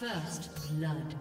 First blood.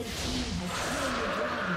Red team has slain the dragon.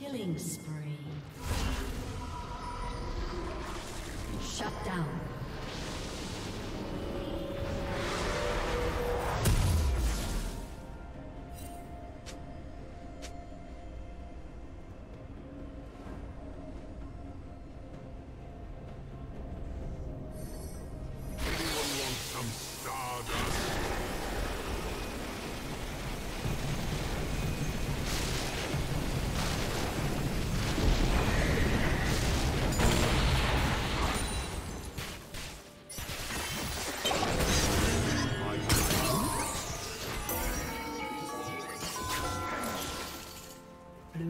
Killing spree. Shut down.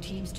Team's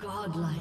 Godlike.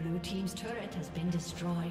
Blue team's turret has been destroyed.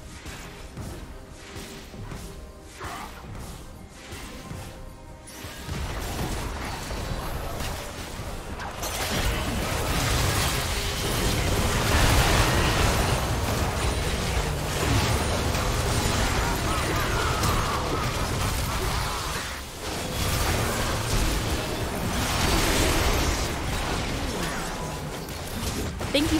Thank you